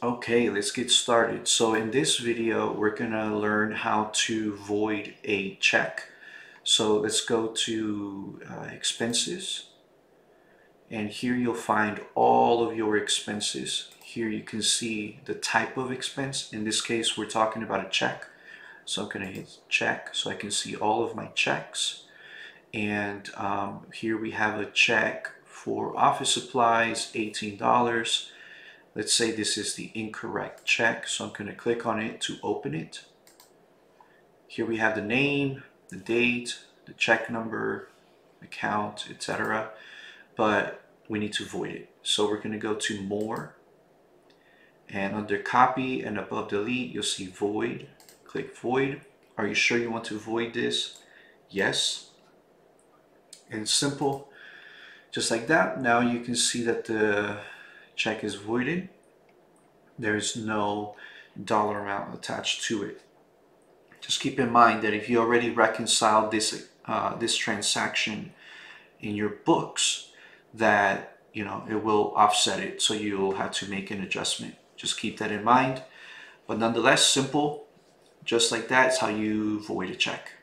Okay, let's get started. So in this video, we're gonna learn how to void a check. So let's go to expenses, and here you'll find all of your expenses. Here you can see the type of expense. In this case, we're talking about a check. So I'm gonna hit check so I can see all of my checks. And here we have a check for office supplies, $18. Let's say this is the incorrect check, so I'm going to click on it to open it. Here we have the name, the date, the check number, account, etc. But we need to void it. So we're going to go to More. And under Copy and above Delete, you'll see Void. Click Void. Are you sure you want to void this? Yes. And simple. Just like that. Now you can see that the check is voided. There's no dollar amount attached to it. Just keep in mind that if you already reconciled this transaction in your books, that it will offset it, so you'll have to make an adjustment. Just keep that in mind. But nonetheless, simple. Just like that is how you void a check.